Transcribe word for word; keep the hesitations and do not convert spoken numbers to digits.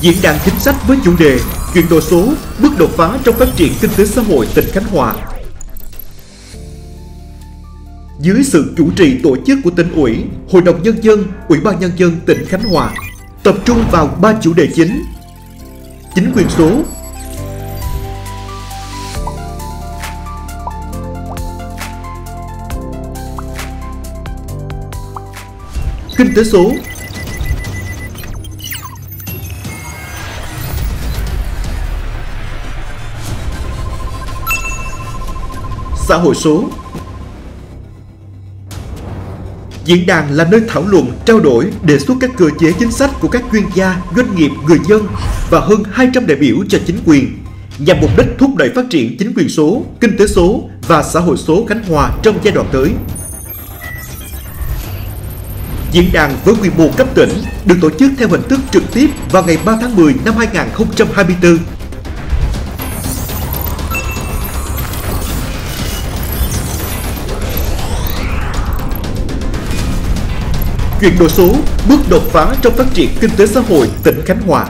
Diễn đàn chính sách với chủ đề chuyển đổi số, bước đột phá trong phát triển kinh tế xã hội tỉnh Khánh Hòa. Dưới sự chủ trì tổ chức của Tỉnh ủy, Hội đồng Nhân dân, Ủy ban Nhân dân tỉnh Khánh Hòa tập trung vào ba chủ đề chính: chính quyền số, kinh tế số, xã hội số. Diễn đàn là nơi thảo luận, trao đổi, đề xuất các cơ chế chính sách của các chuyên gia, doanh nghiệp, người dân và hơn hai trăm đại biểu cho chính quyền, nhằm mục đích thúc đẩy phát triển chính quyền số, kinh tế số và xã hội số Khánh Hòa trong giai đoạn tới. Diễn đàn với quy mô cấp tỉnh được tổ chức theo hình thức trực tiếp vào ngày ba tháng mười năm hai nghìn không trăm hai mươi tư. Chuyển đổi số, bước đột phá trong phát triển kinh tế xã hội tỉnh Khánh Hòa.